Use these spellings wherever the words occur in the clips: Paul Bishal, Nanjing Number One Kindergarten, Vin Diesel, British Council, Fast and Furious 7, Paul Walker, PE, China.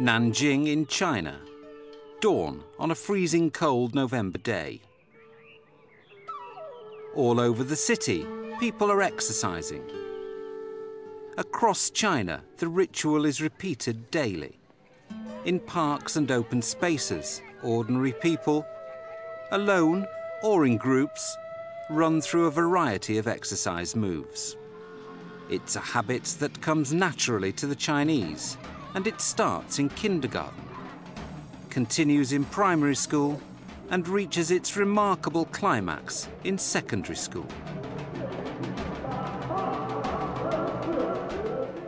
Nanjing in China. Dawn on a freezing cold November day. All over the city, people are exercising. Across China, the ritual is repeated daily. In parks and open spaces, ordinary people, alone or in groups, run through a variety of exercise moves. It's a habit that comes naturally to the Chinese, and it starts in kindergarten, continues in primary school, and reaches its remarkable climax in secondary school.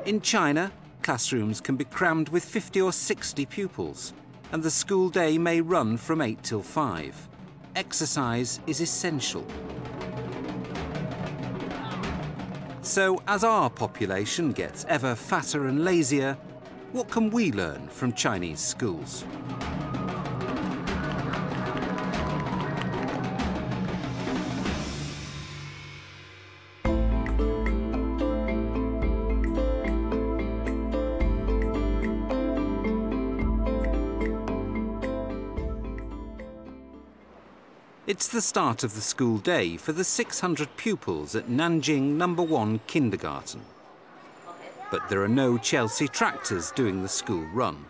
In China, classrooms can be crammed with 50 or 60 pupils, and the school day may run from 8 till 5. Exercise is essential. So, as our population gets ever fatter and lazier, what can we learn from Chinese schools? It's the start of the school day for the 600 pupils at Nanjing Number One Kindergarten. But there are no Chelsea tractors doing the school run.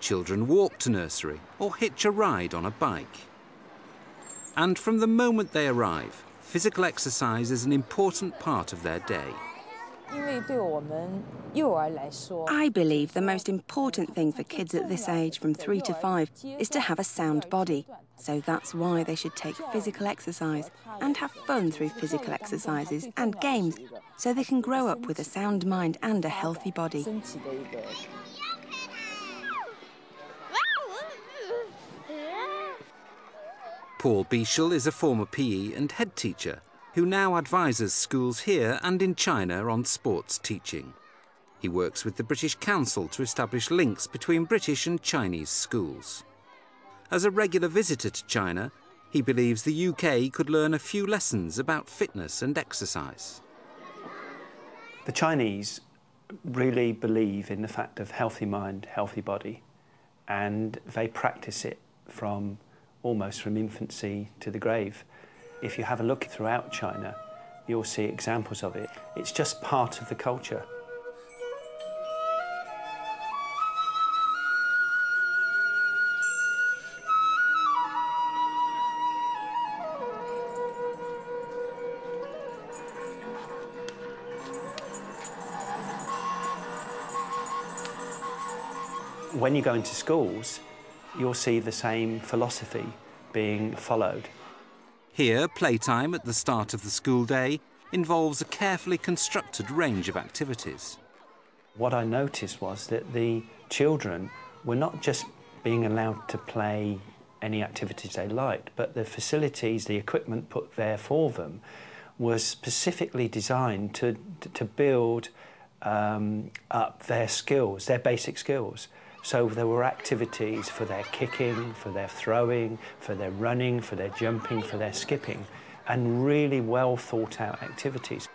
Children walk to nursery or hitch a ride on a bike. And from the moment they arrive, physical exercise is an important part of their day. I believe the most important thing for kids at this age, from 3 to 5, is to have a sound body. So that's why they should take physical exercise and have fun through physical exercises and games, so they can grow up with a sound mind and a healthy body. Paul Bishal is a former PE and head teacher who now advises schools here and in China on sports teaching. He works with the British Council to establish links between British and Chinese schools. As a regular visitor to China, he believes the UK could learn a few lessons about fitness and exercise. The Chinese really believe in the fact of healthy mind, healthy body, and they practice it from almost from infancy to the grave. If you have a look throughout China, you'll see examples of it. It's just part of the culture. When you go into schools, you'll see the same philosophy being followed. Here, playtime at the start of the school day involves a carefully constructed range of activities. What I noticed was that the children were not just being allowed to play any activities they liked, but the facilities, the equipment put there for them was specifically designed to build up their skills, their basic skills. So there were activities for their kicking, for their throwing, for their running, for their jumping, for their skipping, and really well thought out activities.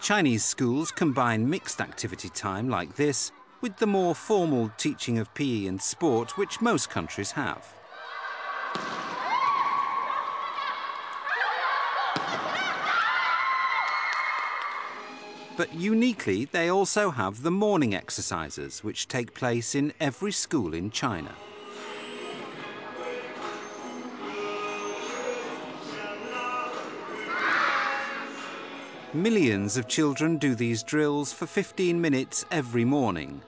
Chinese schools combine mixed activity time like this with the more formal teaching of PE and sport which most countries have. But uniquely, they also have the morning exercises, which take place in every school in China. Millions of children do these drills for 15 minutes every morning.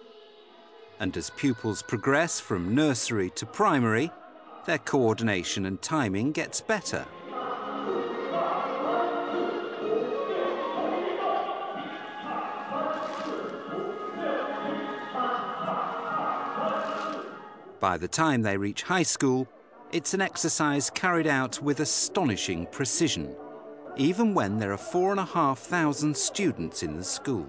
And as pupils progress from nursery to primary, their coordination and timing gets better. By the time they reach high school, it's an exercise carried out with astonishing precision, even when there are 4,500 students in the school.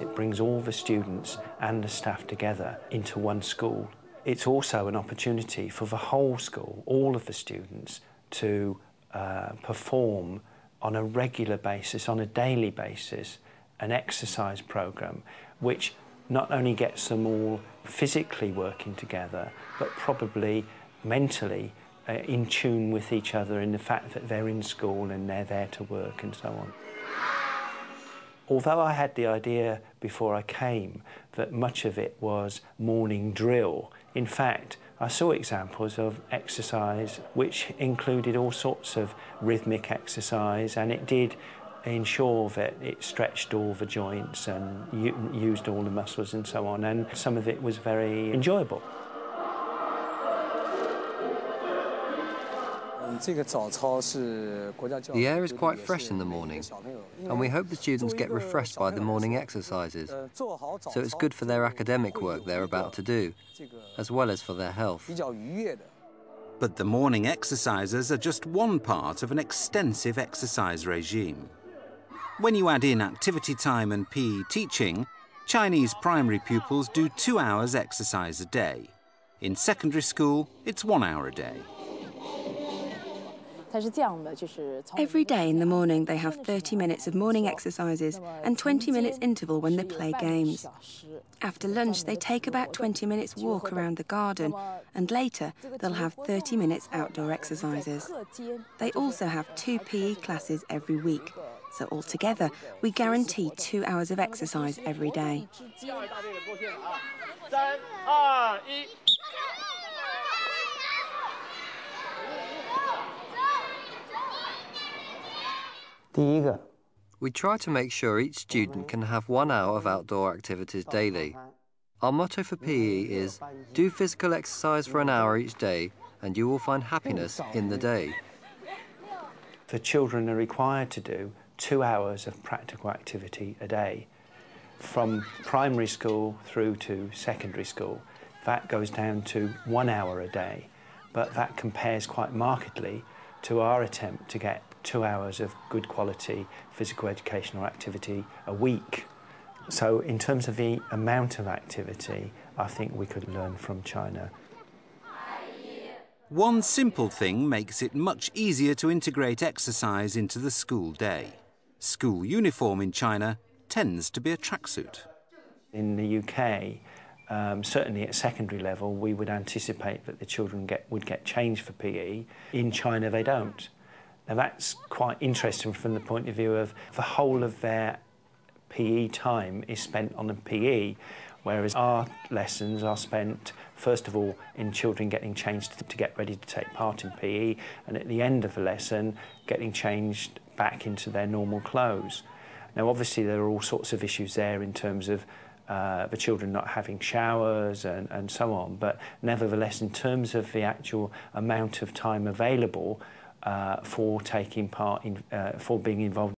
It brings all the students and the staff together into one school. It's also an opportunity for the whole school, all of the students, to perform on a regular basis, on a daily basis, an exercise program which not only gets them all physically working together, but probably mentally in tune with each other in the fact that they're in school and they're there to work and so on. Although I had the idea before I came that much of it was morning drill, in fact, I saw examples of exercise which included all sorts of rhythmic exercise, and it did ensure that it stretched all the joints and used all the muscles and so on, and some of it was very enjoyable. The air is quite fresh in the morning, and we hope the students get refreshed by the morning exercises, so it's good for their academic work they're about to do, as well as for their health. But the morning exercises are just one part of an extensive exercise regime. When you add in activity time and PE teaching, Chinese primary pupils do 2 hours exercise a day. In secondary school, it's 1 hour a day. Every day in the morning they have 30 minutes of morning exercises and 20 minutes interval when they play games. After lunch they take about 20 minutes walk around the garden, and later they'll have 30 minutes outdoor exercises. They also have 2 PE classes every week, so altogether we guarantee 2 hours of exercise every day. We try to make sure each student can have 1 hour of outdoor activities daily. Our motto for PE is, do physical exercise for an hour each day and you will find happiness in the day. The children are required to do 2 hours of practical activity a day, from primary school through to secondary school. That goes down to 1 hour a day, but that compares quite markedly to our attempt to get 2 hours of good quality physical educational activity a week. So in terms of the amount of activity, I think we could learn from China. One simple thing makes it much easier to integrate exercise into the school day. School uniform in China tends to be a tracksuit. In the UK, certainly at secondary level, we would anticipate that the children would get changed for PE. In China, they don't. Now that's quite interesting from the point of view of the whole of their PE time is spent on the PE, whereas our lessons are spent, first of all, in children getting changed to get ready to take part in PE, and at the end of the lesson, getting changed back into their normal clothes. Now obviously there are all sorts of issues there in terms of the children not having showers and so on, but nevertheless in terms of the actual amount of time available for taking part in, for being involved